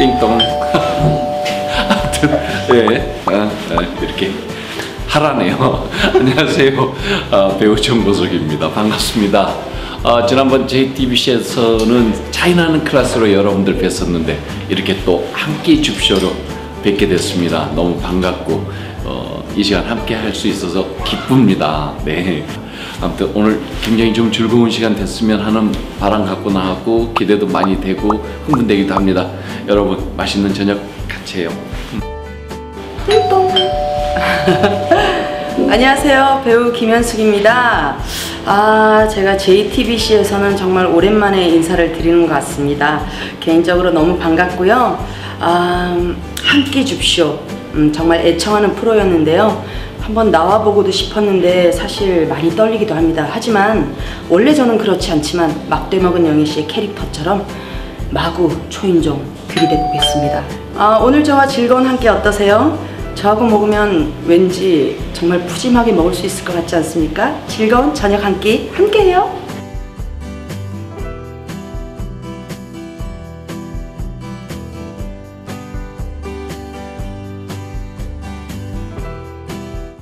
띵동. 하여튼 예, 이렇게 하라네요. 안녕하세요, 배우 정보석입니다. 반갑습니다. 지난번 JTBC에서는 차이나는 클래스로 여러분들 뵀었는데 이렇게 또 한끼 줍쇼로 뵙게 됐습니다. 너무 반갑고 이 시간 함께 할 수 있어서 기쁩니다. 네. 아무튼 오늘 굉장히 좀 즐거운 시간 됐으면 하는 바람 갖고 나왔고 기대도 많이 되고 흥분되기도 합니다. 여러분 맛있는 저녁 같이 해요. 띵동. 안녕하세요, 배우 김현숙입니다. 제가 JTBC에서는 정말 오랜만에 인사를 드리는 것 같습니다. 개인적으로 너무 반갑고요. 한끼 줍쇼 정말 애청하는 프로였는데요. 한번 나와보고도 싶었는데 사실 많이 떨리기도 합니다. 하지만 원래 저는 그렇지 않지만 막돼먹은 영희씨의 캐릭터처럼 마구 초인종 들이대보겠습니다. 오늘 저와 즐거운 한끼 어떠세요? 저하고 먹으면 왠지 정말 푸짐하게 먹을 수 있을 것 같지 않습니까? 즐거운 저녁 한끼 함께해요.